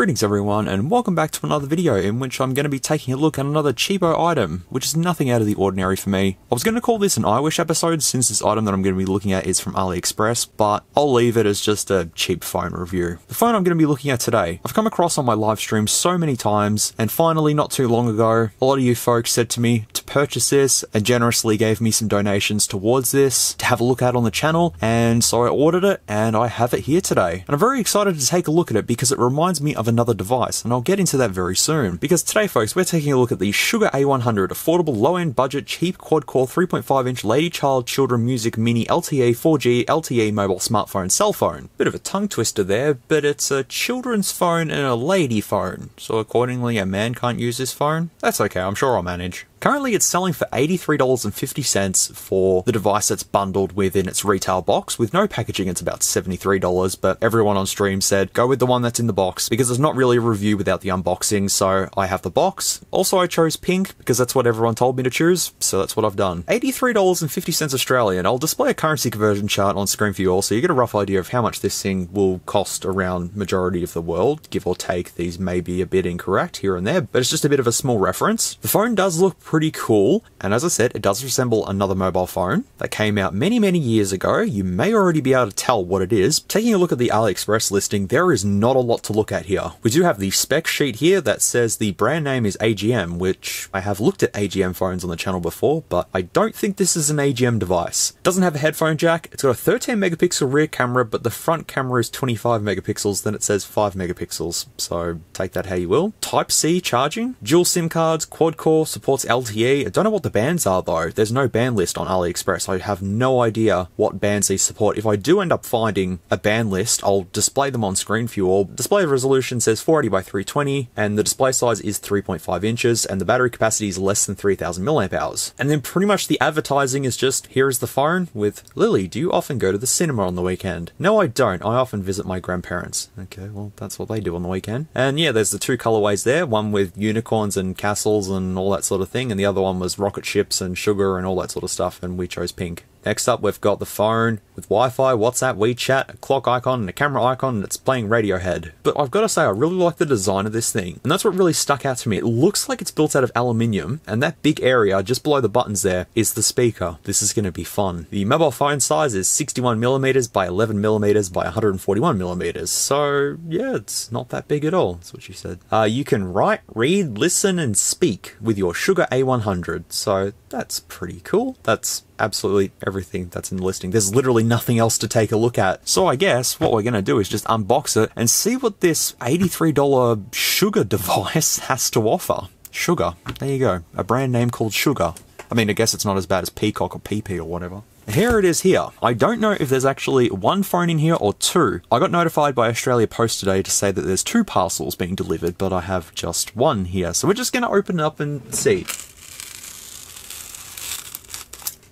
Greetings everyone, and welcome back to another video in which I'm going to be taking a look at another cheapo item, which is nothing out of the ordinary for me. I was going to call this an I Wish episode since this item that I'm going to be looking at is from AliExpress, but I'll leave it as just a cheap phone review. The phone I'm going to be looking at today, I've come across on my live stream so many times, and finally not too long ago, a lot of you folks said to me to purchase this and generously gave me some donations towards this to have a look at on the channel, and so I ordered it and I have it here today. And I'm very excited to take a look at it because it reminds me of another device, and I'll get into that very soon. Because today, folks, we're taking a look at the Sugar A100, affordable, low-end budget, cheap quad-core 3.5-inch lady, child, children, music, mini, LTE, 4G, LTE mobile smartphone, cell phone. Bit of a tongue twister there, but it's a children's phone and a lady phone. So accordingly, a man can't use this phone? That's okay, I'm sure I'll manage. Currently it's selling for $83.50 for the device that's bundled within its retail box. With no packaging it's about $73, but everyone on stream said go with the one that's in the box because there's not really a review without the unboxing, so I have the box. Also I chose pink because that's what everyone told me to choose, so that's what I've done. $83.50 Australian. I'll display a currency conversion chart on screen for you all so you get a rough idea of how much this thing will cost around majority of the world, give or take. These may be a bit incorrect here and there, but it's just a bit of a small reference. The phone does look pretty cool, and as I said, it does resemble another mobile phone that came out many years ago. You may already be able to tell what it is. Taking a look at the AliExpress listing, there is not a lot to look at here. We do have the spec sheet here that says the brand name is AGM, which I have looked at AGM phones on the channel before, but I don't think this is an AGM device. It doesn't have a headphone jack, it's got a 13 megapixel rear camera, but the front camera is 25 megapixels, then it says 5 megapixels, so take that how you will. Type-C charging, dual SIM cards, quad-core, supports LTE. I don't know what the bands are though. There's no band list on AliExpress. I have no idea what bands these support. If I do end up finding a band list, I'll display them on screen for you all. Display resolution says 480 by 320, and the display size is 3.5 inches and the battery capacity is less than 3000 milliamp hours. And then pretty much the advertising is just, here is the phone with Lily, do you often go to the cinema on the weekend? No, I don't. I often visit my grandparents. Okay, well that's what they do on the weekend. And yeah, there's the two colorways there, one with unicorns and castles and all that sort of thing, and the other one was rocket ships and sugar and all that sort of stuff, and we chose pink. Next up, we've got the phone with Wi-Fi, WhatsApp, WeChat, a clock icon, and a camera icon, and it's playing Radiohead. But I've got to say, I really like the design of this thing, and that's what really stuck out to me. It looks like it's built out of aluminium, and that big area just below the buttons there is the speaker. This is going to be fun. The mobile phone size is 61mm by 11mm by 141mm, so yeah, it's not that big at all. That's what she said. You can write, read, listen, and speak with your Sugar A100, so that's pretty cool. That's absolutely everything that's in the listing. There's literally nothing else to take a look at. So I guess what we're going to do is just unbox it and see what this $83 Sugar device has to offer. Sugar. There you go. A brand name called Sugar. I mean, I guess it's not as bad as Peacock or PP or whatever. Here it is here. I don't know if there's actually one phone in here or two. I got notified by Australia Post today to say that there's two parcels being delivered, but I have just one here. So we're just going to open it up and see.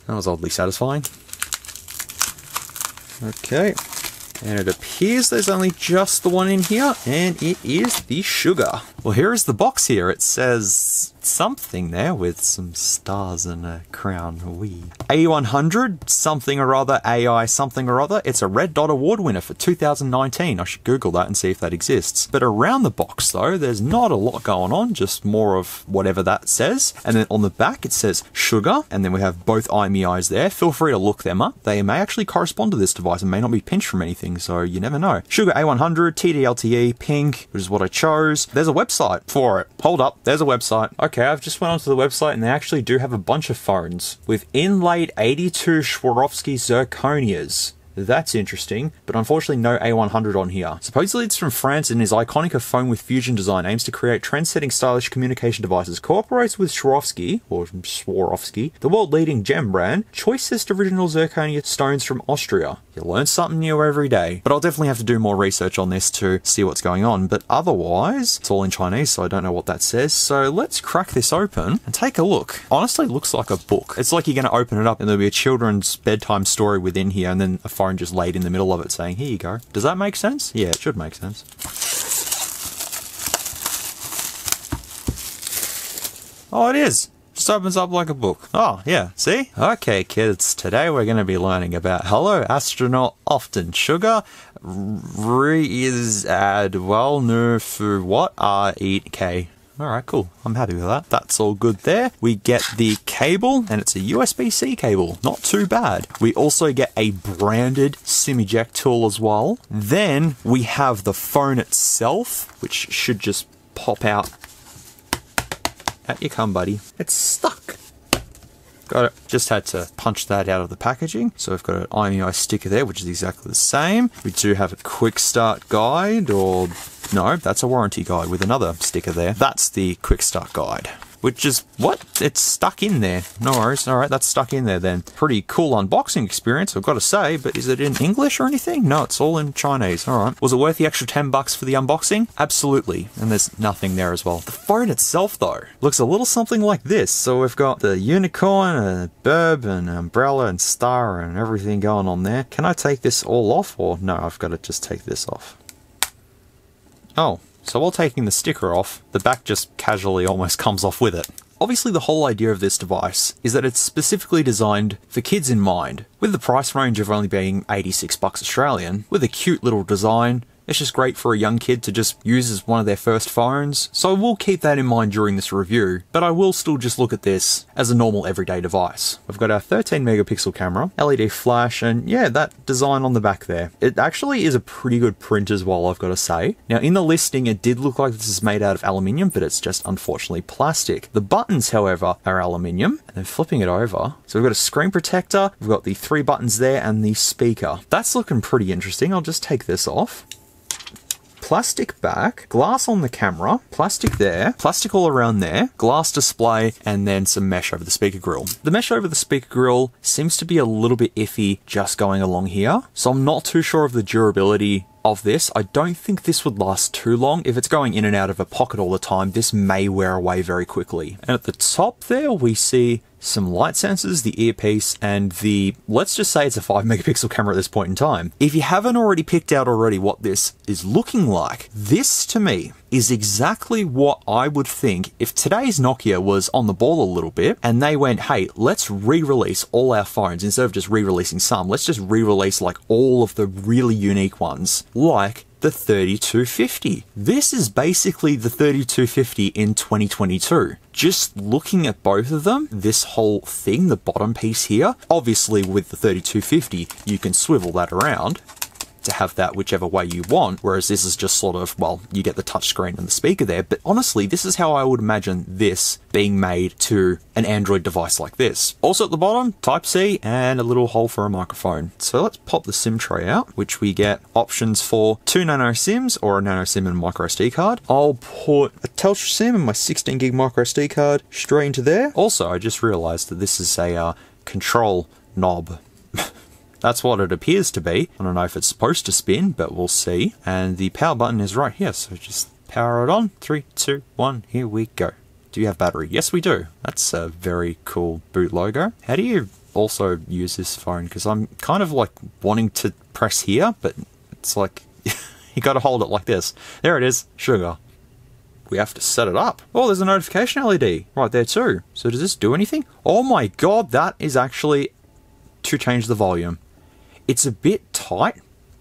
That was oddly satisfying. Okay, and it appears there's only just the one in here, and it is the Sugar. Well, here is the box here. It says something there with some stars and a crown. Wee. A100 something or other, AI something or other. It's a Red Dot Award winner for 2019. I should Google that and see if that exists. But around the box though, there's not a lot going on, just more of whatever that says. And then on the back it says Sugar, and then we have both IMEIs there. Feel free to look them up. They may actually correspond to this device and may not be pinched from anything, so you never know. Sugar A100, TDLTE, pink, which is what I chose. There's a website for it. Hold up, there's a website. Okay. I've just went onto the website and they actually do have a bunch of phones with inlaid 82 Swarovski zirconias. That's interesting, but unfortunately no A100 on here. Supposedly it's from France and is iconic of phone with fusion design, aims to create trend-setting stylish communication devices, cooperates with Swarovski, or Swarovski, the world-leading gem brand, choicest original zirconia stones from Austria. You learn something new every day. But I'll definitely have to do more research on this to see what's going on, but otherwise, it's all in Chinese, so I don't know what that says, so let's crack this open and take a look. Honestly, it looks like a book. It's like you're gonna open it up and there'll be a children's bedtime story within here, and then a phone just laid in the middle of it saying, here you go. Does that make sense? Yeah, it should make sense. Oh, it is. Just opens up like a book. Oh, yeah, see? Okay, kids, today we're going to be learning about Hello Astronaut Often Sugar is add well no for what are eat K. Alright, cool. I'm happy with that. That's all good there. We get the cable, and it's a USB-C cable. Not too bad. We also get a branded SIM eject tool as well. Then we have the phone itself, which should just pop out. Out you come, buddy. It's stuck. Got it. Just had to punch that out of the packaging. So we've got an IMEI sticker there, which is exactly the same. We do have a quick start guide, or no, that's a warranty guide with another sticker there. That's the quick start guide, which is what? It's stuck in there. No worries. All right, that's stuck in there then. Pretty cool unboxing experience, I've got to say, but is it in English or anything? No, it's all in Chinese. All right. Was it worth the extra $10 for the unboxing? Absolutely. And there's nothing there as well. The phone itself, though, looks a little something like this. So we've got the unicorn, a burb, an umbrella, and star, and everything going on there. Can I take this all off? Or no, I've got to just take this off. Oh. So while taking the sticker off, the back just casually almost comes off with it. Obviously, the whole idea of this device is that it's specifically designed for kids in mind, with the price range of only being $86 Australian, with a cute little design. It's just great for a young kid to just use as one of their first phones, so we'll keep that in mind during this review, but I will still just look at this as a normal everyday device. We've got our 13 megapixel camera, LED flash, and yeah, that design on the back there. It actually is a pretty good print as well, I've got to say. Now, in the listing, it did look like this is made out of aluminium, but it's just unfortunately plastic. The buttons, however, are aluminium, and then flipping it over. So we've got a screen protector, we've got the three buttons there, and the speaker. That's looking pretty interesting. I'll just take this off. Plastic back, glass on the camera, plastic there, plastic all around there, glass display, and then some mesh over the speaker grill. The mesh over the speaker grill seems to be a little bit iffy just going along here, so I'm not too sure of the durability of this. I don't think this would last too long. If it's going in and out of a pocket all the time, this may wear away very quickly. And at the top there, we see some light sensors, the earpiece, and the, let's just say it's a 5 megapixel camera at this point in time. If you haven't already picked out already what this is looking like, this to me is exactly what I would think if today's Nokia was on the ball a little bit and they went, hey, let's re-release all our phones. Instead of just re-releasing some, let's just re-release like all of the really unique ones, like the 3250. This is basically the 3250 in 2022. Just looking at both of them, this whole thing, the bottom piece here, obviously with the 3250, you can swivel that around to have that whichever way you want, whereas this is just sort of, well, you get the touchscreen and the speaker there, but honestly, this is how I would imagine this being made to an Android device like this. Also at the bottom, Type-C and a little hole for a microphone. So let's pop the SIM tray out, which we get options for 2 nano SIMs or a nano SIM and a micro SD card. I'll put a Telstra SIM and my 16 gig micro SD card straight into there. Also, I just realized that this is a control knob. That's what it appears to be. I don't know if it's supposed to spin, but we'll see. And the power button is right here, so just power it on. 3, 2, 1, here we go. Do you have battery? Yes, we do. That's a very cool boot logo. How do you also use this phone? Because I'm kind of like wanting to press here, but it's like, you gotta hold it like this. There it is, Sugar. We have to set it up. Oh, there's a notification LED right there too. So does this do anything? Oh my God, that is actually to change the volume. It's a bit tight,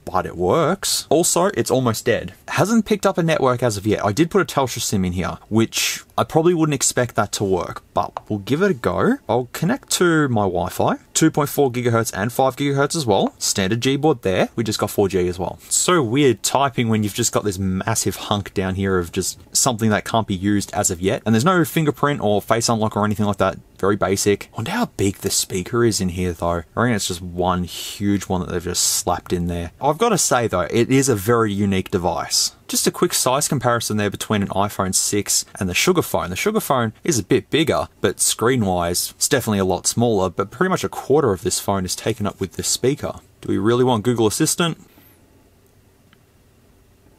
but it works. Also, it's almost dead. Hasn't picked up a network as of yet. I did put a Telstra SIM in here, which I probably wouldn't expect that to work, but we'll give it a go. I'll connect to my Wi-Fi, 2.4 gigahertz and 5 gigahertz as well. Standard Gboard there. We just got 4G as well. So weird typing when you've just got this massive hunk down here of just something that can't be used as of yet. And there's no fingerprint or face unlock or anything like that. Very basic. I wonder how big the speaker is in here though. I reckon it's just one huge one that they've just slapped in there. I've got to say though, it is a very unique device. Just a quick size comparison there between an iPhone 6 and the Sugar phone. The Sugar phone is a bit bigger, but screen-wise, it's definitely a lot smaller, but pretty much a quarter of this phone is taken up with this speaker. Do we really want Google Assistant?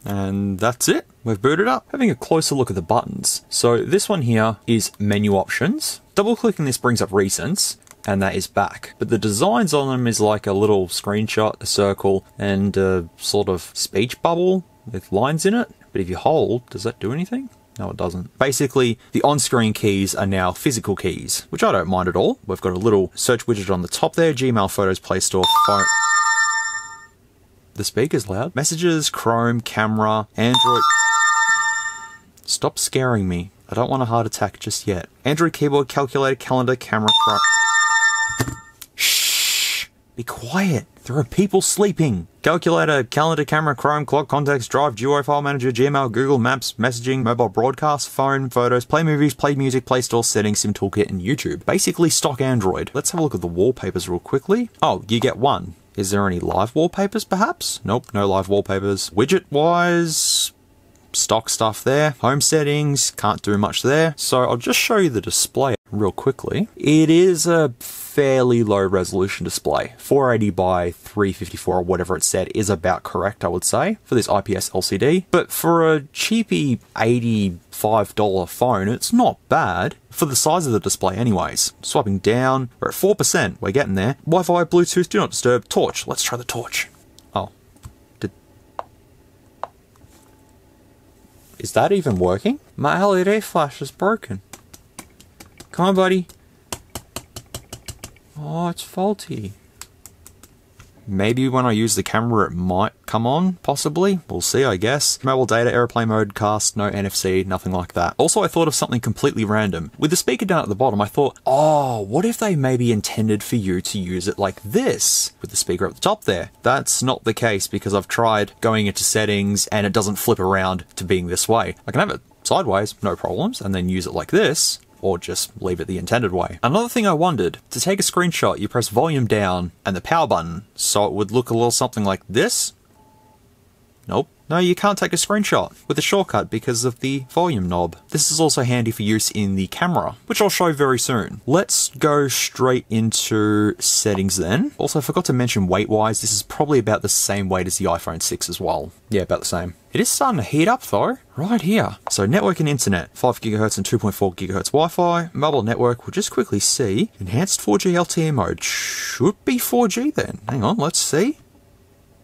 And that's it. We've booted up. Having a closer look at the buttons. So this one here is menu options. Double-clicking this brings up recents, and that is back. But the designs on them is like a little screenshot, a circle, and a sort of speech bubble with lines in it. But if you hold, does that do anything? No, it doesn't. Basically, the on-screen keys are now physical keys, which I don't mind at all. We've got a little search widget on the top there, Gmail, Photos, Play Store, Phone. The speaker's loud. Messages, Chrome, camera, Android. Stop scaring me. I don't want a heart attack just yet. Android keyboard, calculator, calendar, camera, shh! Be quiet. There are people sleeping. Calculator, calendar, camera, Chrome, clock, contacts, drive, Duo, file manager, Gmail, Google Maps, messaging, mobile broadcast, phone, photos, play movies, play music, play store, settings, sim toolkit, and YouTube. Basically stock Android. Let's have a look at the wallpapers real quickly. Oh, you get one. Is there any live wallpapers perhaps? Nope, no live wallpapers. Widget-wise, stock stuff there. Home settings, can't do much there. So I'll just show you the display real quickly. It is a fairly low resolution display. 480 by 354 or whatever it said is about correct, I would say, for this IPS LCD. But for a cheapy $85 phone, it's not bad for the size of the display anyways. Swiping down, we're at 4%, we're getting there. Wi-Fi, Bluetooth, do not disturb, torch. Let's try the torch. Is that even working? My LED flash is broken. Come on, buddy. Oh, it's faulty. Maybe when I use the camera it might come on, possibly. We'll see, I guess. Mobile data, airplane mode, cast, no NFC, nothing like that. Also, I thought of something completely random. With the speaker down at the bottom, I thought, oh, what if they maybe intended for you to use it like this, with the speaker at the top there? That's not the case, because I've tried going into settings and it doesn't flip around to being this way. I can have it sideways, no problems, and then use it like this, or just leave it the intended way. Another thing I wondered, to take a screenshot, you press volume down and the power button, so it would look a little something like this. Nope. No, you can't take a screenshot with a shortcut because of the volume knob. This is also handy for use in the camera, which I'll show very soon. Let's go straight into settings then. Also, I forgot to mention weight-wise, this is probably about the same weight as the iPhone 6 as well. Yeah, about the same. It is starting to heat up though, right here. So network and internet, 5 GHz and 2.4 GHz Wi-Fi, mobile network, we'll just quickly see. Enhanced 4G LTE mode, should be 4G then. Hang on, let's see.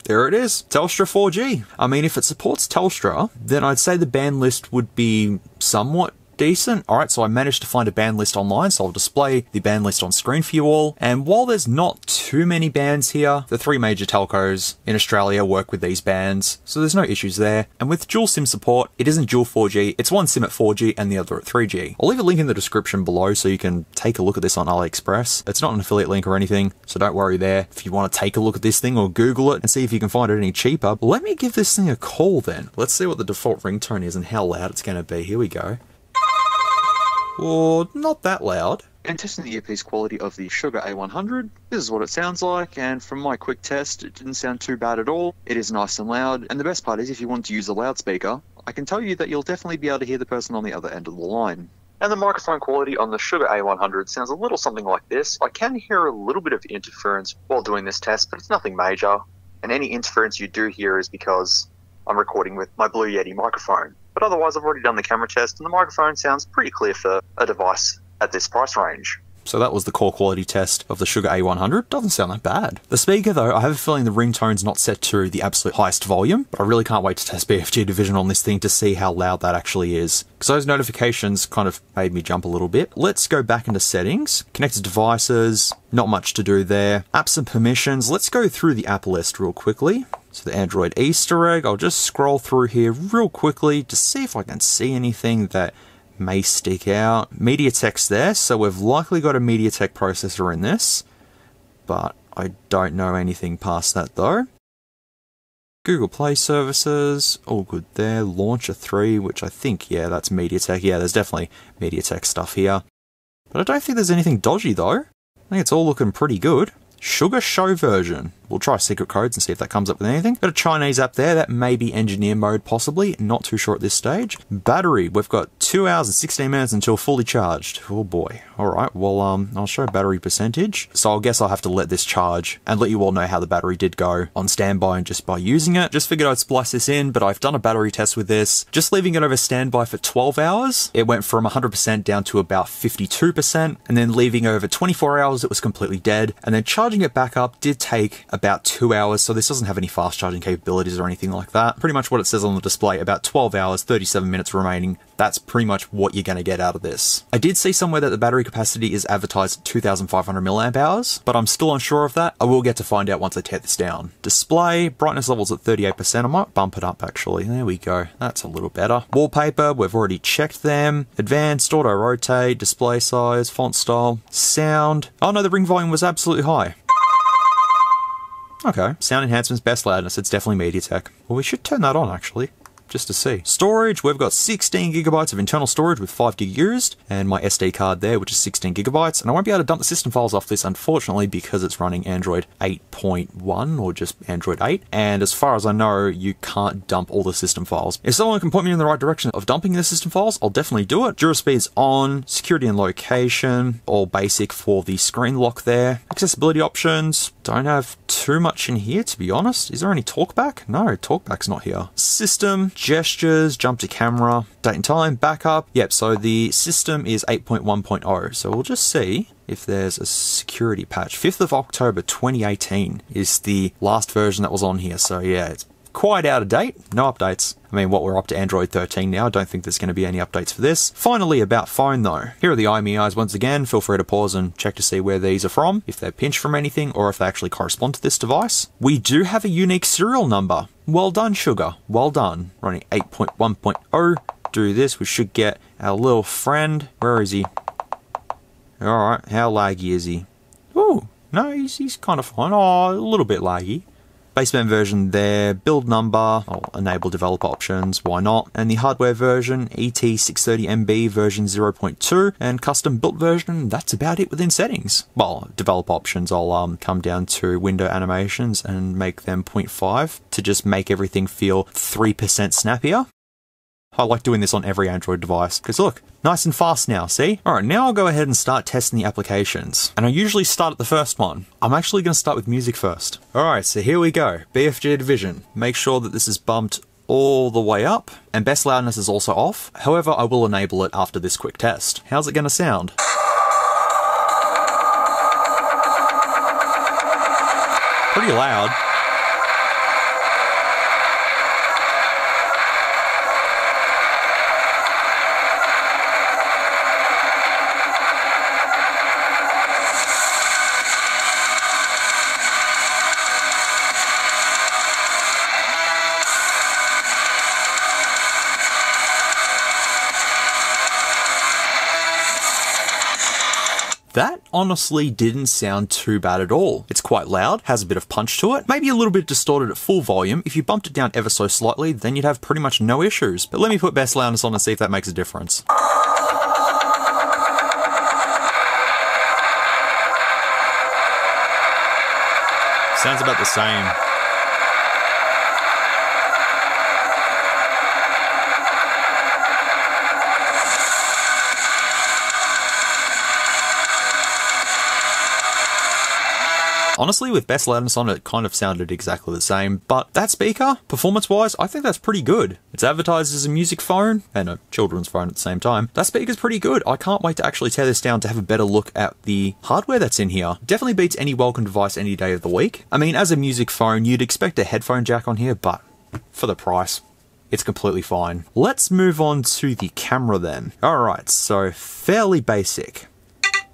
There it is, Telstra 4G. I mean, if it supports Telstra, then I'd say the band list would be somewhat decent. All right, so I managed to find a band list online, so I'll display the band list on screen for you all. And while there's not too many bands here, the three major telcos in Australia work with these bands, so there's no issues there. And with dual SIM support, it isn't dual 4G, it's one SIM at 4G and the other at 3G. I'll leave a link in the description below so you can take a look at this on AliExpress. It's not an affiliate link or anything, so don't worry there. If you want to take a look at this thing or Google it and see if you can find it any cheaper, let me give this thing a call then. Let's see what the default ringtone is and how loud it's going to be. Here we go. Or not that loud. And testing the earpiece quality of the Sugar A100, this is what it sounds like, and from my quick test, it didn't sound too bad at all. It is nice and loud, and the best part is if you want to use a loudspeaker, I can tell you that you'll definitely be able to hear the person on the other end of the line. And the microphone quality on the Sugar A100 sounds a little something like this. I can hear a little bit of interference while doing this test, but it's nothing major. And any interference you do hear is because I'm recording with my Blue Yeti microphone. But otherwise, I've already done the camera test, and the microphone sounds pretty clear for a device at this price range. So that was the core quality test of the Sugar A100. Doesn't sound that bad. The speaker though, I have a feeling the ringtone's not set to the absolute highest volume, but I really can't wait to test BFG Division on this thing to see how loud that actually is, because those notifications kind of made me jump a little bit. Let's go back into settings, connected devices, not much to do there. Apps and permissions, let's go through the app list real quickly. So the Android Easter egg, I'll just scroll through here real quickly to see if I can see anything that may stick out. MediaTek's there, so we've likely got a MediaTek processor in this, but I don't know anything past that though. Google Play services, all good there. Launcher 3, which I think, yeah, that's MediaTek. Yeah, there's definitely MediaTek stuff here. But I don't think there's anything dodgy though. I think it's all looking pretty good. Sugar Show version. We'll try secret codes and see if that comes up with anything. Got a Chinese app there, that may be engineer mode possibly, not too sure at this stage. Battery, we've got 2 hours and 16 minutes until fully charged. Oh boy. Alright, well I'll show battery percentage. So I'll guess I'll have to let this charge and let you all know how the battery did go on standby and just by using it. Just figured I'd splice this in, but I've done a battery test with this. Just leaving it over standby for 12 hours, it went from 100% down to about 52%, and then leaving over 24 hours it was completely dead, and then charging it back up did take about 2 hours, so this doesn't have any fast charging capabilities or anything like that. Pretty much what it says on the display, about 12 hours, 37 minutes remaining That's pretty much what you're going to get out of this. I did see somewhere that the battery capacity is advertised at 2,500 milliamp hours, but I'm still unsure of that. I will get to find out once I tear this down. Display, brightness levels at 38%. I might bump it up actually. There we go. That's a little better. Wallpaper, we've already checked them. Advanced, auto rotate, display size, font style, sound. Oh no, the ring volume was absolutely high. Okay, sound enhancements, best loudness, it's definitely MediaTek. Well, we should turn that on actually, just to see. Storage, we've got 16 GB of internal storage with 5 GB used, and my SD card there, which is 16 GB, and I won't be able to dump the system files off this, unfortunately, because it's running Android 8.1, or just Android 8, and as far as I know, you can't dump all the system files. If someone can point me in the right direction of dumping the system files, I'll definitely do it. DuraSpeed's on, security and location, all basic for the screen lock there. Accessibility options, don't have too much in here, to be honest. Is there any talkback? No, talkback's not here. System, gestures, jump to camera, date and time, backup. Yep, so the system is 8.1.0. So we'll just see if there's a security patch. 5th of October, 2018 is the last version that was on here. So yeah, it's quite out of date, no updates. I mean, what, we're up to Android 13 now. I don't think there's going to be any updates for this. Finally, about phone though. Here are the IMEIs once again. Feel free to pause and check to see where these are from, if they're pinched from anything, or if they actually correspond to this device. We do have a unique serial number. Well done, Sugar. Well done. Running 8.1.0. Do this. We should get our little friend. Where is he? All right. How laggy is he? Oh, no, he's kind of fine. Oh, a little bit laggy. Baseband version there, build number, I'll enable developer options, why not? And the hardware version, ET630MB version 0.2, and custom built version, that's about it within settings. Well, developer options, I'll come down to window animations and make them 0.5 to just make everything feel 3% snappier. I like doing this on every Android device, because look, nice and fast now, see? All right, now I'll go ahead and start testing the applications. And I usually start at the first one. I'm actually gonna start with music first. All right, so here we go, BFG Division. Make sure that this is bumped all the way up, and best loudness is also off. However, I will enable it after this quick test. How's it gonna sound? Pretty loud. That honestly didn't sound too bad at all. It's quite loud, has a bit of punch to it, maybe a little bit distorted at full volume. If you bumped it down ever so slightly, then you'd have pretty much no issues. But let me put best loudness on and see if that makes a difference. Sounds about the same. Honestly, with best loudness on, it kind of sounded exactly the same, but that speaker, performance-wise, I think that's pretty good. It's advertised as a music phone and a children's phone at the same time. That speaker's pretty good. I can't wait to actually tear this down to have a better look at the hardware that's in here. Definitely beats any welcome device any day of the week. I mean, as a music phone, you'd expect a headphone jack on here, but for the price, it's completely fine. Let's move on to the camera then. All right, so fairly basic.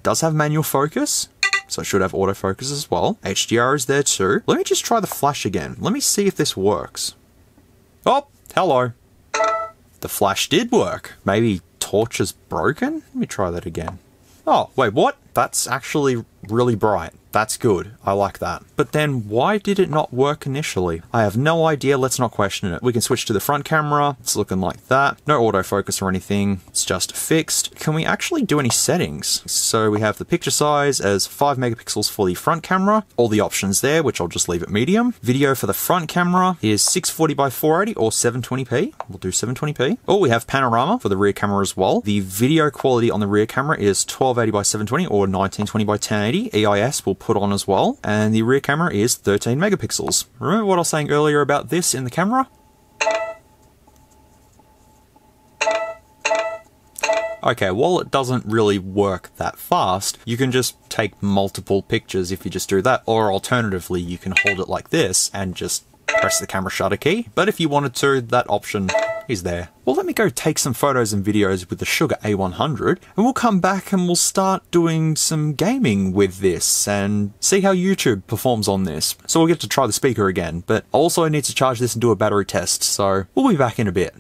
Does have manual focus. So it should have autofocus as well. HDR is there too. Let me just try the flash again. Let me see if this works. Oh, hello. The flash did work. Maybe torch is broken? Let me try that again. Oh, wait, what? That's actually really bright. That's good. I like that. But then why did it not work initially? I have no idea. Let's not question it. We can switch to the front camera. It's looking like that. No autofocus or anything. It's just fixed. Can we actually do any settings? So we have the picture size as 5 megapixels for the front camera. All the options there, which I'll just leave at medium. Video for the front camera is 640 by 480 or 720p. We'll do 720p. Oh, we have panorama for the rear camera as well. The video quality on the rear camera is 1280 by 720 or 1920 by 1080. EIS will put on as well, and the rear camera is 13 megapixels. Remember what I was saying earlier about this in the camera? Okay, while it doesn't really work that fast, you can just take multiple pictures if you just do that, or alternatively, you can hold it like this and just press the camera shutter key. But if you wanted to, that option is there. Well, let me go take some photos and videos with the Sugar A100, and we'll come back and we'll start doing some gaming with this and see how YouTube performs on this. So we'll get to try the speaker again, but I also need to charge this and do a battery test, so we'll be back in a bit.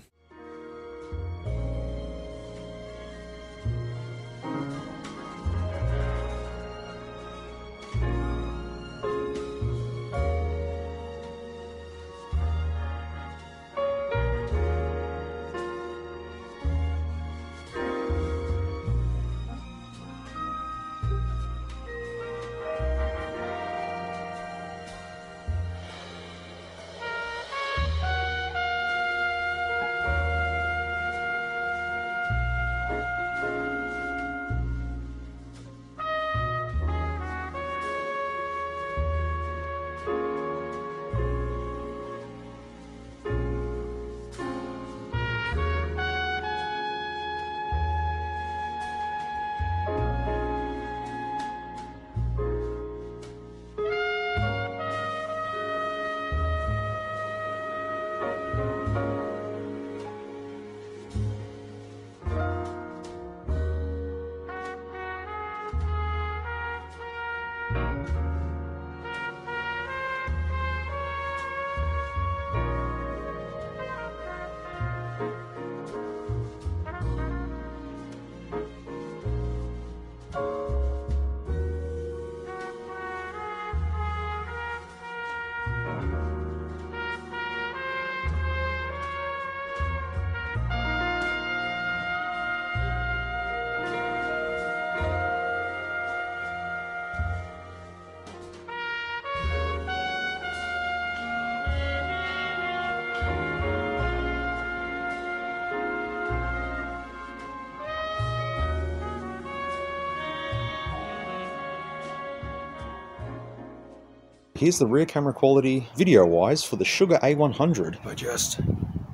Here's the rear camera quality video-wise for the Sugar A100. I just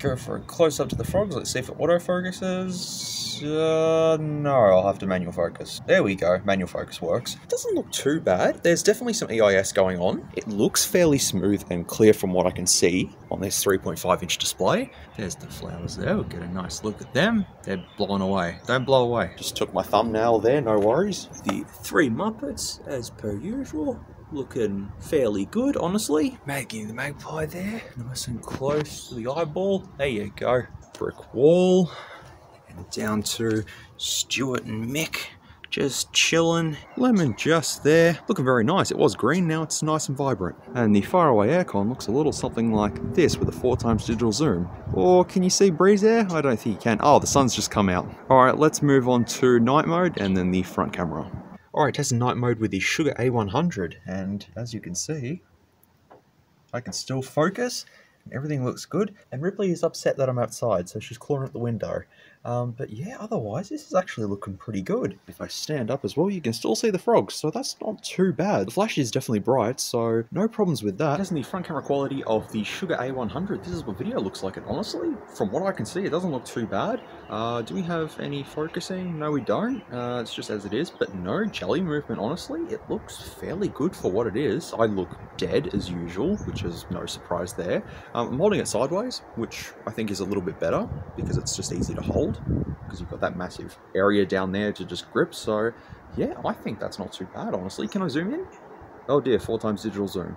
go for a close-up to the frogs. Let's see if it autofocuses. No, I'll have to manual focus. There we go. Manual focus works. It doesn't look too bad. There's definitely some EIS going on. It looks fairly smooth and clear from what I can see on this 3.5-inch display. There's the flowers there. We'll get a nice look at them. They're blowing away. Don't blow away. Just took my thumbnail there. No worries. The three Muppets, as per usual. Looking fairly good, honestly. Maggie the magpie there, nice and close to the eyeball. There you go. Brick wall, and down to Stuart and Mick, just chilling. Lemon just there, looking very nice. It was green, now it's nice and vibrant. And the faraway aircon looks a little something like this with a 4x digital zoom. Or can you see breeze there? I don't think you can. Oh, the sun's just come out. All right, let's move on to night mode and then the front camera. Alright, testing night mode with the Sugar A100, and as you can see, I can still focus, and everything looks good, and Ripley is upset that I'm outside, so she's clawing at the window. But yeah, otherwise, this is actually looking pretty good. If I stand up as well, you can still see the frogs, so that's not too bad. The flash is definitely bright, so no problems with that. Testing the front camera quality of the Sugar A100, this is what video looks like, and honestly, from what I can see, it doesn't look too bad. Do we have any focusing? No, we don't. It's just as it is, but no jelly movement, honestly. It looks fairly good for what it is. I look dead as usual, which is no surprise there. I'm holding it sideways, which I think is a little bit better because it's just easy to hold because you've got that massive area down there to just grip. So yeah, I think that's not too bad, honestly. Can I zoom in? Oh dear, 4x digital zoom.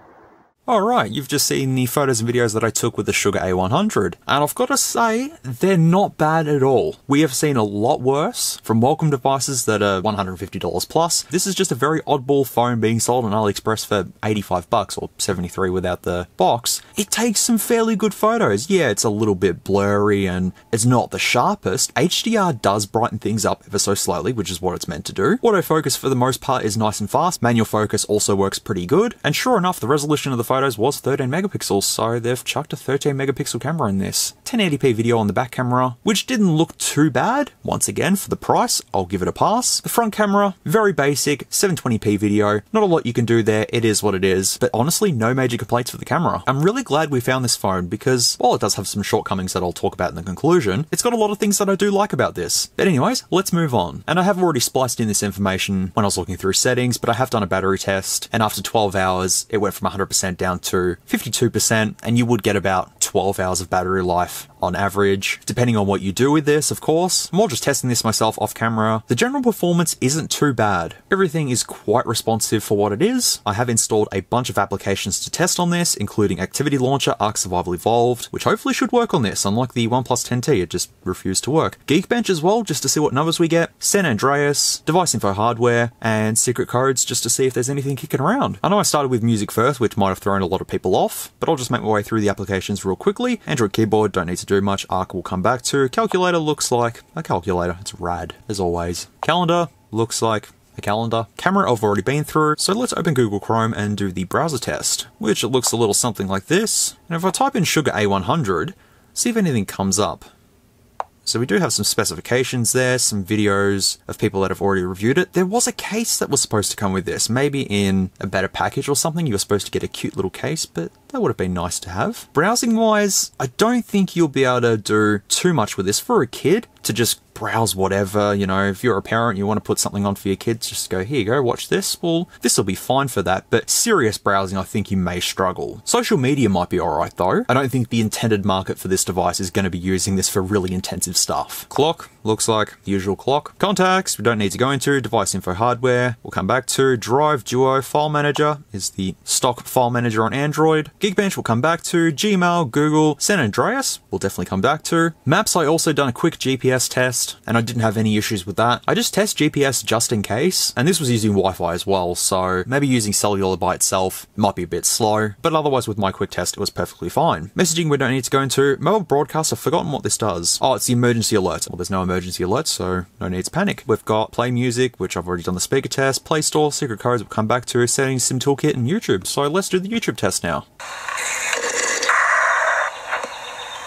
Alright, you've just seen the photos and videos that I took with the Sugar A100, and I've got to say, they're not bad at all. We have seen a lot worse from Wacom devices that are $150 plus. This is just a very oddball phone being sold on AliExpress for 85 bucks or 73 without the box. It takes some fairly good photos. Yeah, it's a little bit blurry and it's not the sharpest. HDR does brighten things up ever so slightly, which is what it's meant to do. Autofocus for the most part is nice and fast. Manual focus also works pretty good. And sure enough, the resolution of the photos was 13 megapixels, so they've chucked a 13 megapixel camera in this. 1080p video on the back camera, which didn't look too bad. Once again, for the price, I'll give it a pass. The front camera, very basic, 720p video. Not a lot you can do there, it is what it is, but honestly, no major complaints for the camera. I'm really glad we found this phone because, while it does have some shortcomings that I'll talk about in the conclusion, it's got a lot of things that I do like about this. But anyways, let's move on. And I have already spliced in this information when I was looking through settings, but I have done a battery test, and after 12 hours, it went from 100% down to 52%, and you would get about 12 hours of battery life on average, depending on what you do with this, of course. I'm all just testing this myself off camera. The general performance isn't too bad. Everything is quite responsive for what it is. I have installed a bunch of applications to test on this, including Activity Launcher, Arc Survival Evolved, which hopefully should work on this, unlike the OnePlus 10T, it just refused to work. Geekbench as well, just to see what numbers we get, San Andreas, Device Info Hardware, and Secret Codes, just to see if there's anything kicking around. I know I started with music first, which might have thrown a lot of people off, but I'll just make my way through the applications real quickly. Android Keyboard, don't need to do much, Arc will come back to. Calculator looks like a calculator, it's rad, as always. Calendar looks like a calendar. Camera I've already been through, so let's open Google Chrome and do the browser test, which it looks a little something like this. And if I type in Sugar A100, see if anything comes up. So we do have some specifications there, some videos of people that have already reviewed it. There was a case that was supposed to come with this, maybe in a better package or something. You were supposed to get a cute little case, but that would have been nice to have. Browsing wise, I don't think you'll be able to do too much with this for a kid to just browse whatever, you know. If you're a parent, you want to put something on for your kids, just go, here you go, watch this. Well, this will be fine for that, but serious browsing, I think you may struggle. Social media might be alright though. I don't think the intended market for this device is going to be using this for really intensive stuff. Clock, looks like the usual clock. Contacts, we don't need to go into. Device Info Hardware, we'll come back to. Drive, Duo, File Manager is the stock file manager on Android. Geekbench, we'll come back to. Gmail, Google, San Andreas, we'll definitely come back to. Maps, I also done a quick GPS test, and I didn't have any issues with that. I just test GPS just in case, and this was using Wi-Fi as well, so maybe using cellular by itself might be a bit slow, but otherwise with my quick test, it was perfectly fine. Messaging, we don't need to go into. Mobile broadcast, I've forgotten what this does. Oh, it's the emergency alerts. Well, there's no emergency alerts, so no need to panic. We've got Play Music, which I've already done the speaker test. Play Store, Secret Codes, we'll come back to. Settings, Sim Toolkit, and YouTube. So let's do the YouTube test now.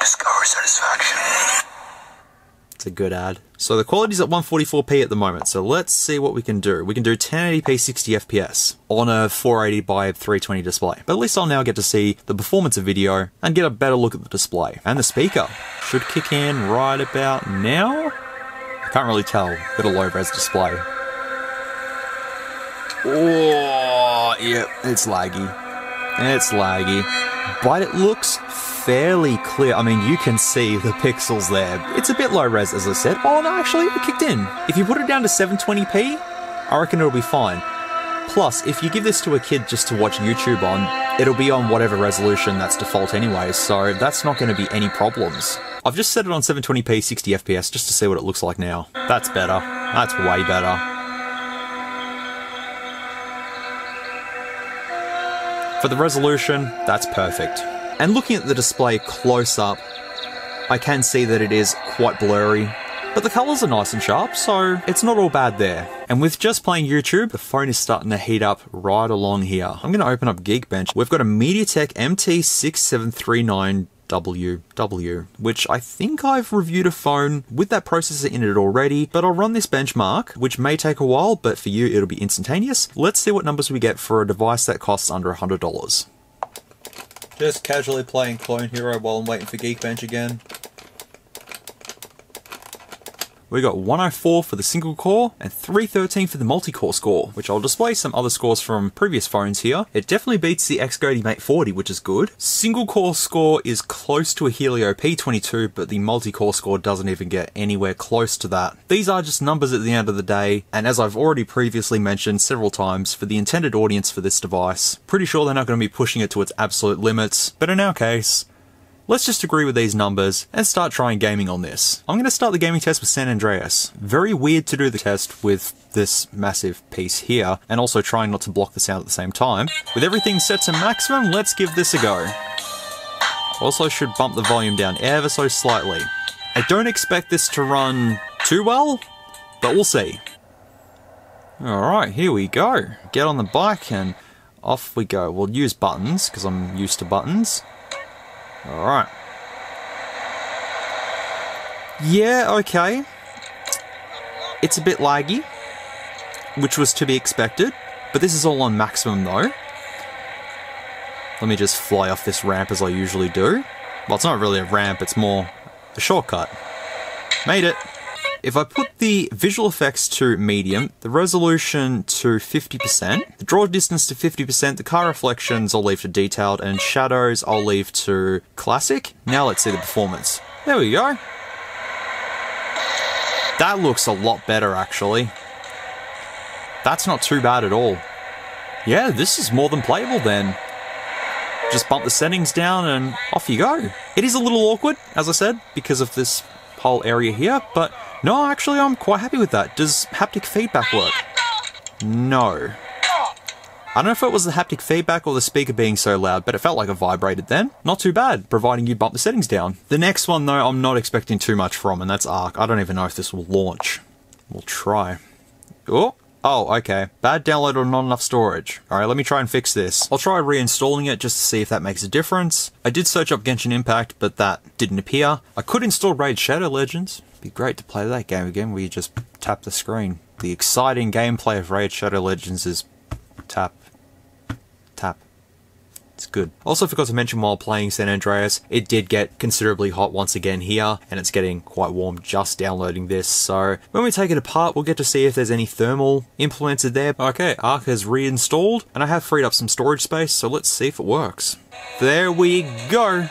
Discover satisfaction. It's a good ad. So the quality's at 144p at the moment, so let's see what we can do. We can do 1080p 60fps on a 480x320 display, but at least I'll now get to see the performance of video and get a better look at the display. And the speaker should kick in right about now. I can't really tell, but a low res display. Oh, yeah, it's laggy. It's laggy, but it looks fairly clear. I mean, you can see the pixels there. It's a bit low res, as I said. Oh no, actually, it kicked in. If you put it down to 720p, I reckon it'll be fine. Plus, if you give this to a kid just to watch YouTube on, it'll be on whatever resolution that's default anyway, so that's not going to be any problems. I've just set it on 720p 60fps just to see what it looks like now. That's better. That's way better. For the resolution, that's perfect. And looking at the display close up, I can see that it is quite blurry, but the colors are nice and sharp, so it's not all bad there. And with just playing YouTube, the phone is starting to heat up right along here. I'm gonna open up Geekbench. We've got a MediaTek MT6739 WW, which I think I've reviewed a phone with that processor in it already, but I'll run this benchmark, which may take a while, but for you, it'll be instantaneous. Let's see what numbers we get for a device that costs under $100. Just casually playing Clone Hero while I'm waiting for Geekbench again. We got 104 for the single core and 313 for the multi-core score, which I'll display some other scores from previous phones here. It definitely beats the Xcode Mate 40, which is good. Single core score is close to a Helio P22, but the multi-core score doesn't even get anywhere close to that. These are just numbers at the end of the day, and as I've already previously mentioned several times, for the intended audience for this device, pretty sure they're not going to be pushing it to its absolute limits, but in our case, let's just agree with these numbers and start trying gaming on this. I'm going to start the gaming test with San Andreas. Very weird to do the test with this massive piece here, and also trying not to block the sound at the same time. With everything set to maximum, let's give this a go. Also should bump the volume down ever so slightly. I don't expect this to run too well, but we'll see. Alright, here we go. Get on the bike and off we go. We'll use buttons, because I'm used to buttons. Alright. Yeah, okay. It's a bit laggy, which was to be expected, but this is all on maximum though. Let me just fly off this ramp as I usually do. Well, it's not really a ramp, it's more a shortcut. Made it. If I put the visual effects to medium, the resolution to 50%, the draw distance to 50%, the car reflections I'll leave to detailed, and shadows I'll leave to classic. Now let's see the performance. There we go. That looks a lot better, actually. That's not too bad at all. Yeah, this is more than playable then. Just bump the settings down and off you go. It is a little awkward, as I said, because of this whole area here, but no, actually I'm quite happy with that. Does haptic feedback work? No. I don't know if it was the haptic feedback or the speaker being so loud, but it felt like it vibrated then. Not too bad, providing you bump the settings down. The next one though, I'm not expecting too much from, and that's Arc. I don't even know if this will launch. We'll try. Oh, okay. Bad download or not enough storage. Alright, let me try and fix this. I'll try reinstalling it just to see if that makes a difference. I did search up Genshin Impact, but that didn't appear. I could install Raid Shadow Legends. It'd be great to play that game again where you just tap the screen. The exciting gameplay of Raid Shadow Legends is tap. It's good. Also forgot to mention while playing San Andreas, it did get considerably hot once again here, and it's getting quite warm just downloading this, so when we take it apart, we'll get to see if there's any thermal implemented there. Okay, Arc has reinstalled, and I have freed up some storage space, so let's see if it works. There we go!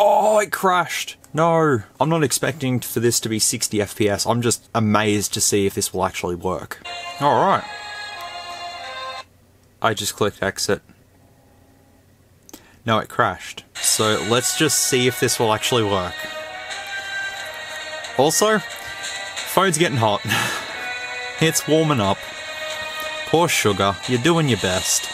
Oh, it crashed! No, I'm not expecting for this to be 60 FPS, I'm just amazed to see if this will actually work. Alright. I just clicked exit. No, it crashed. So let's just see if this will actually work. Also, phone's getting hot. It's warming up. Poor Sugar, you're doing your best.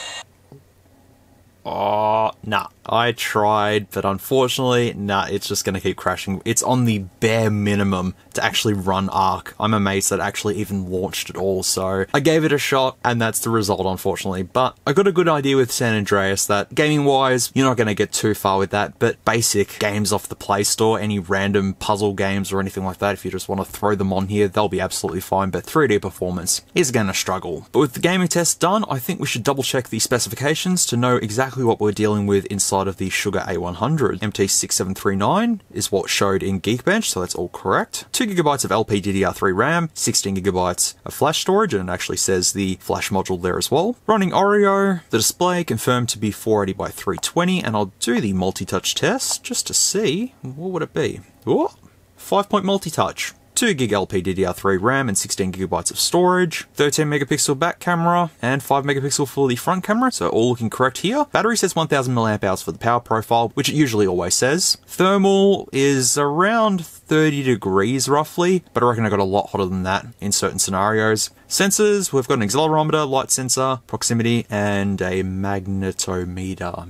Oh, nah. I tried, but unfortunately, nah, it's just gonna keep crashing. It's on the bare minimum to actually run Arc. I'm amazed that it actually even launched at all, so I gave it a shot, and that's the result, unfortunately. But I got a good idea with San Andreas that, gaming-wise, you're not gonna get too far with that, but basic games off the Play Store, any random puzzle games or anything like that, if you just want to throw them on here, they'll be absolutely fine, but 3D performance is gonna struggle. But with the gaming test done, I think we should double-check the specifications to know exactly what we're dealing with inside of the Sugar A100. MT6739 is what showed in Geekbench, so that's all correct. 2GB of LPDDR3 RAM, 16GB of flash storage, and it actually says the flash module there as well. Running Oreo, the display confirmed to be 480x320, and I'll do the multi-touch test just to see, what would it be? Oh, 5-point multi-touch. 2GB LPDDR3 RAM and 16GB of storage, 13MP back camera, and 5MP for the front camera, so all looking correct here. Battery says 1000mAh for the power profile, which it usually always says. Thermal is around 30 degrees roughly, but I reckon I got a lot hotter than that in certain scenarios. Sensors, we've got an accelerometer, light sensor, proximity, and a magnetometer.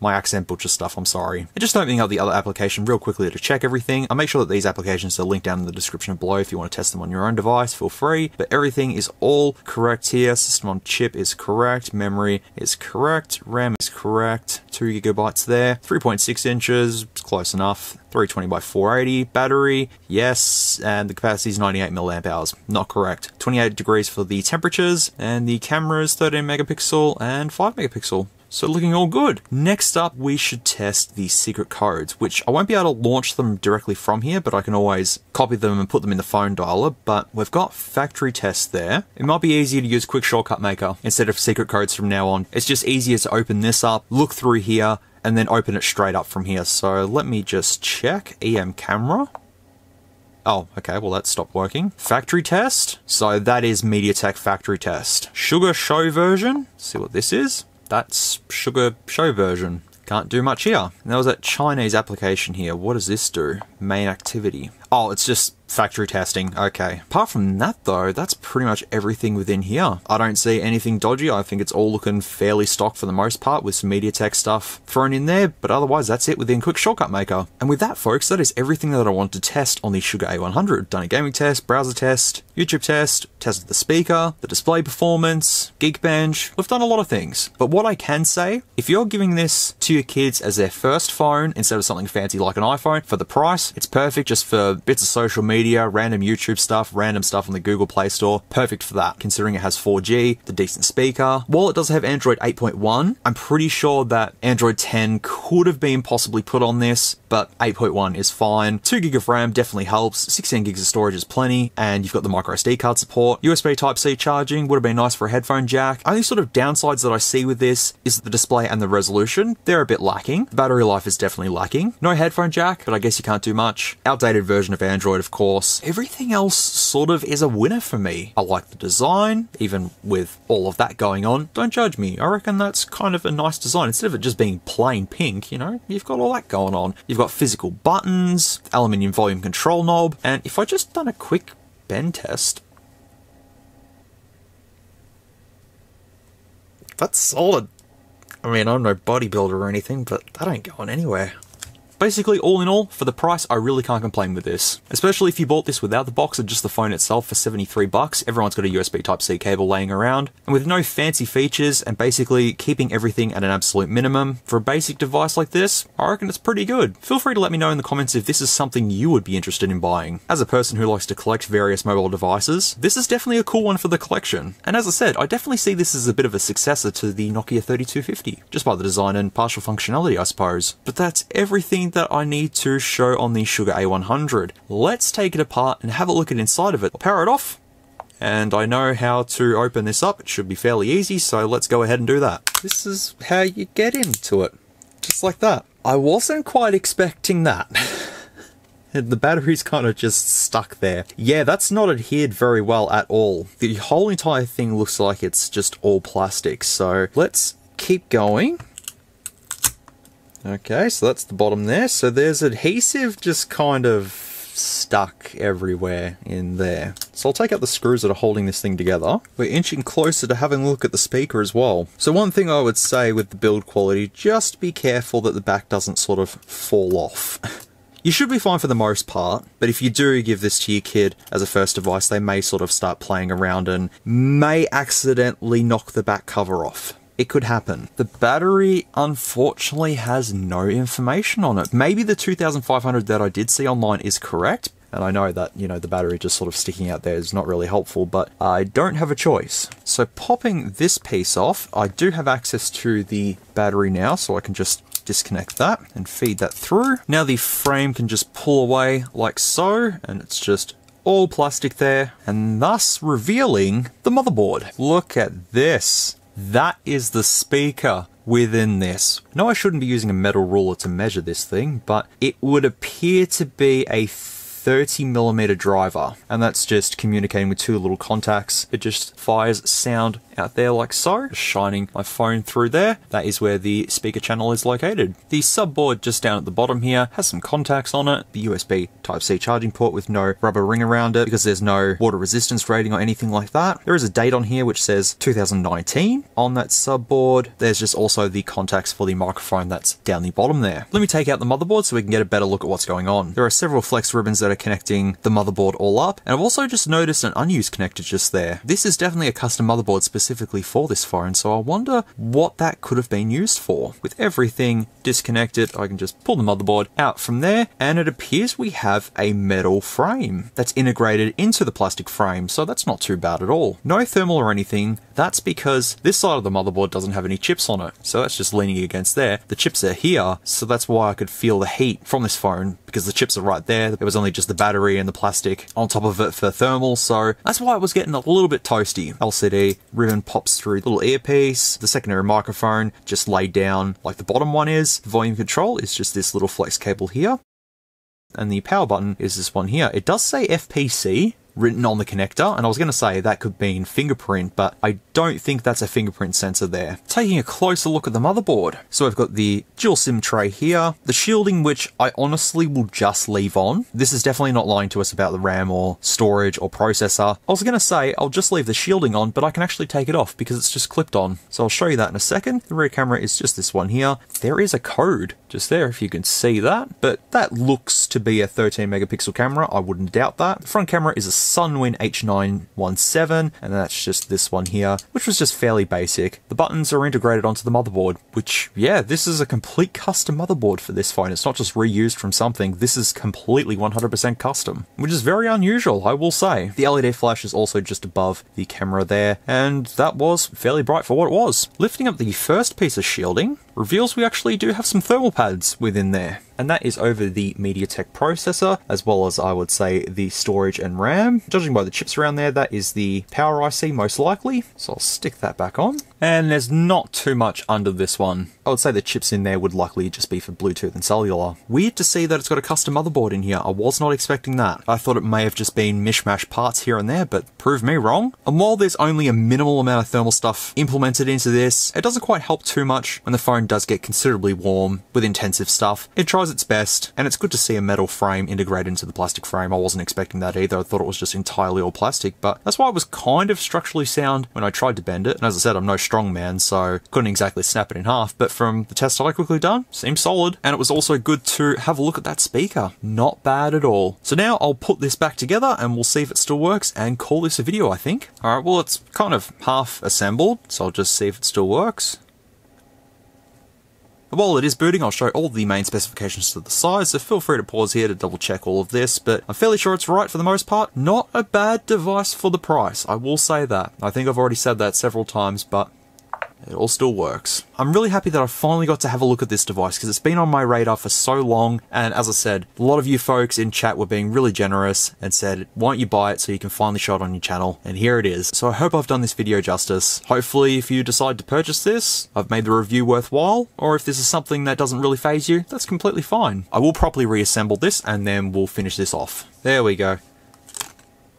My accent butcher stuff, I'm sorry. I'm just opening up the other application real quickly to check everything. I'll make sure that these applications are linked down in the description below. If you want to test them on your own device, feel free. But everything is all correct here. System on chip is correct. Memory is correct. RAM is correct. 2GB there. 3.6 inches, it's close enough. 320x480. Battery, yes. And the capacity is 98mAh. Not correct. 28 degrees for the temperatures. And the camera is 13MP and 5MP. So looking all good. Next up, we should test the secret codes, which I won't be able to launch them directly from here, but I can always copy them and put them in the phone dialer. But we've got factory tests there. It might be easier to use Quick Shortcut Maker instead of secret codes from now on. It's just easier to open this up, look through here, and then open it straight up from here. So let me just check. EM camera. Oh, okay, well that stopped working. Factory test. So that is MediaTek factory test. Sugar show version. Let's see what this is. That's Sugar show version. Can't do much here. And there was that Chinese application here. What does this do? Main activity. Oh, it's just factory testing. Okay. Apart from that though, that's pretty much everything within here. I don't see anything dodgy. I think it's all looking fairly stock for the most part with some MediaTek stuff thrown in there, but otherwise that's it within Quick Shortcut Maker. And with that folks, that is everything that I wanted to test on the Sugar A100. Done a gaming test, browser test, YouTube test, tested the speaker, the display performance, Geekbench. We've done a lot of things. But what I can say, if you're giving this to your kids as their first phone instead of something fancy like an iPhone, for the price, it's perfect just for bits of social media, media, random YouTube stuff, random stuff on the Google Play Store. Perfect for that, considering it has 4G, the decent speaker. While it does have Android 8.1, I'm pretty sure that Android 10 could have been possibly put on this, but 8.1 is fine. 2GB of RAM definitely helps, 16 gigs of storage is plenty, and you've got the micro SD card support. USB Type-C charging would have been nice for a headphone jack. Only sort of downsides that I see with this is the display and the resolution. They're a bit lacking. The battery life is definitely lacking. No headphone jack, but I guess you can't do much. Outdated version of Android, of course. Everything else sort of is a winner for me. I like the design, even with all of that going on. Don't judge me. I reckon that's kind of a nice design. Instead of it just being plain pink, you know, you've got all that going on. You've got physical buttons, aluminium volume control knob, and if I just done a quick bend test, that's solid. I mean, I'm no bodybuilder or anything, but that ain't going anywhere. Basically, all in all, for the price, I really can't complain with this. Especially if you bought this without the box and just the phone itself for 73 bucks. Everyone's got a USB Type-C cable laying around. And with no fancy features and basically keeping everything at an absolute minimum, for a basic device like this, I reckon it's pretty good. Feel free to let me know in the comments if this is something you would be interested in buying. As a person who likes to collect various mobile devices, this is definitely a cool one for the collection. And as I said, I definitely see this as a bit of a successor to the Nokia 3250, just by the design and partial functionality, I suppose. But that's everything that I need to show on the Sugar A100. Let's take it apart and have a look at inside of it. I'll power it off, and I know how to open this up. It should be fairly easy, so let's go ahead and do that. This is how you get into it, just like that. I wasn't quite expecting that. The battery's kind of just stuck there. Yeah, that's not adhered very well at all. The whole entire thing looks like it's just all plastic, so let's keep going. Okay, so that's the bottom there. So there's adhesive just kind of stuck everywhere in there. So I'll take out the screws that are holding this thing together. We're inching closer to having a look at the speaker as well. So one thing I would say with the build quality, just be careful that the back doesn't sort of fall off. You should be fine for the most part, but if you do give this to your kid as a first device, they may sort of start playing around and may accidentally knock the back cover off. It could happen. The battery, unfortunately, has no information on it. Maybe the 2500 that I did see online is correct, and I know that, you know, the battery just sort of sticking out there is not really helpful, but I don't have a choice. So popping this piece off, I do have access to the battery now, so I can just disconnect that and feed that through. Now the frame can just pull away like so, and it's just all plastic there, and thus revealing the motherboard. Look at this. That is the speaker within this. No, I shouldn't be using a metal ruler to measure this thing, but it would appear to be a 30mm driver, and that's just communicating with two little contacts. It just fires sound out there like so, shining my phone through there. That is where the speaker channel is located. The subboard just down at the bottom here has some contacts on it, the USB Type-C charging port with no rubber ring around it because there's no water resistance rating or anything like that. There is a date on here which says 2019 on that subboard. There's just also the contacts for the microphone that's down the bottom there. Let me take out the motherboard so we can get a better look at what's going on. There are several flex ribbons that are connecting the motherboard all up, and I've also just noticed an unused connector just there. This is definitely a custom motherboard specifically for this phone, so I wonder what that could have been used for. With everything disconnected, I can just pull the motherboard out from there, and it appears we have a metal frame that's integrated into the plastic frame, so that's not too bad at all. No thermal or anything. That's because this side of the motherboard doesn't have any chips on it, so that's just leaning against there. The chips are here, so that's why I could feel the heat from this phone, because the chips are right there. It was only just the battery and the plastic on top of it for thermal, so that's why it was getting a little bit toasty. LCD ribbon pops through, little earpiece, the secondary microphone just laid down like the bottom one is. The volume control is just this little flex cable here, and the power button is this one here. It does say FPC written on the connector, and I was going to say that could mean fingerprint, but I don't think that's a fingerprint sensor there. Taking a closer look at the motherboard. So I've got the dual SIM tray here, the shielding, which I honestly will just leave on. This is definitely not lying to us about the RAM or storage or processor. I was going to say I'll just leave the shielding on, but I can actually take it off because it's just clipped on. So I'll show you that in a second. The rear camera is just this one here. There is a code just there if you can see that, but that looks to be a 13 megapixel camera. I wouldn't doubt that. The front camera is a Sunwin H917, and that's just this one here, which was just fairly basic. The buttons are integrated onto the motherboard, which, yeah, this is a complete custom motherboard for this phone. It's not just reused from something, this is completely 100% custom, which is very unusual, I will say. The LED flash is also just above the camera there, and that was fairly bright for what it was. Lifting up the first piece of shielding reveals we actually do have some thermal pads within there. And that is over the MediaTek processor, as well as, I would say, the storage and RAM. Judging by the chips around there, that is the power IC most likely, so I'll stick that back on. And there's not too much under this one. I would say the chips in there would likely just be for Bluetooth and cellular. Weird to see that it's got a custom motherboard in here. I was not expecting that. I thought it may have just been mishmash parts here and there, but prove me wrong. And while there's only a minimal amount of thermal stuff implemented into this, it doesn't quite help too much when the phone does get considerably warm with intensive stuff. It tries its best, and it's good to see a metal frame integrated into the plastic frame. I wasn't expecting that either. I thought it was just entirely all plastic, but that's why it was kind of structurally sound when I tried to bend it. And as I said, I'm no strong man, so couldn't exactly snap it in half, but from the test I quickly done, seemed solid. And it was also good to have a look at that speaker. Not bad at all. So now I'll put this back together and we'll see if it still works and call this a video, I think. All right, well, it's kind of half assembled, so I'll just see if it still works. While it is booting, I'll show all the main specifications to the side, so feel free to pause here to double check all of this, but I'm fairly sure it's right for the most part. Not a bad device for the price, I will say that. I think I've already said that several times, but it all still works. I'm really happy that I finally got to have a look at this device because it's been on my radar for so long, and as I said, a lot of you folks in chat were being really generous and said, why don't you buy it so you can finally show it on your channel, and here it is. So I hope I've done this video justice. Hopefully if you decide to purchase this, I've made the review worthwhile, or if this is something that doesn't really faze you, that's completely fine. I will properly reassemble this and then we'll finish this off. There we go.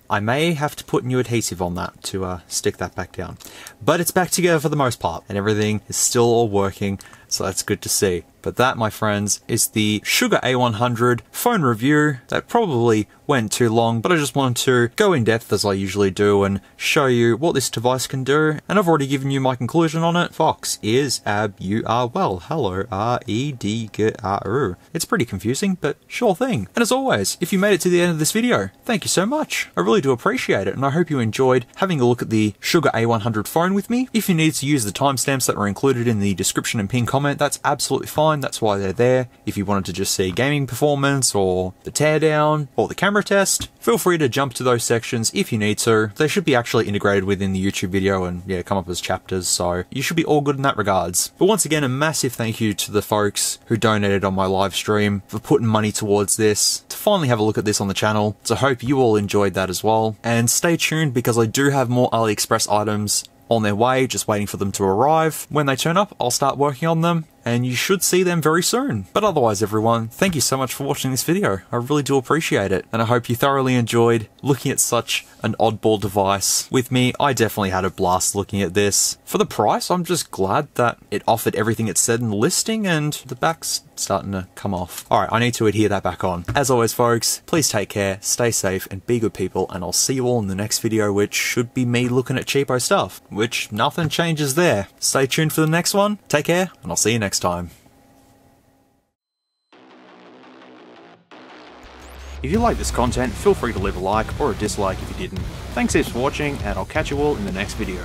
I may have to put new adhesive on that to stick that back down. But it's back together for the most part, and everything is still all working, so that's good to see. But that, my friends, is the Sugar A100 phone review. That probably went too long, but I just wanted to go in depth as I usually do and show you what this device can do. And I've already given you my conclusion on it. Fox is ab you are well. Hello, R-E-D-G-R-U. It's pretty confusing, but sure thing. And as always, if you made it to the end of this video, thank you so much. I really do appreciate it, and I hope you enjoyed having a look at the Sugar A100 phone with me. If you need to use the timestamps that were included in the description and pinned comment, that's absolutely fine. That's why they're there. If you wanted to just see gaming performance or the teardown or the camera test, feel free to jump to those sections if you need to. They should be actually integrated within the YouTube video and yeah, come up as chapters, so you should be all good in that regards. But once again, a massive thank you to the folks who donated on my live stream for putting money towards this, to finally have a look at this on the channel. So I hope you all enjoyed that as well. And stay tuned because I do have more AliExpress items on their way, just waiting for them to arrive. When they turn up, I'll start working on them, and you should see them very soon. But otherwise, everyone, thank you so much for watching this video. I really do appreciate it, and I hope you thoroughly enjoyed looking at such an oddball device with me. I definitely had a blast looking at this. For the price, I'm just glad that it offered everything it said in the listing, and the back's starting to come off. All right, I need to adhere that back on. As always, folks, please take care, stay safe, and be good people, and I'll see you all in the next video, which should be me looking at cheapo stuff, which nothing changes there. Stay tuned for the next one. Take care, and I'll see you next time. If you like this content, feel free to leave a like or a dislike if you didn't. Thanks heaps for watching, and I'll catch you all in the next video.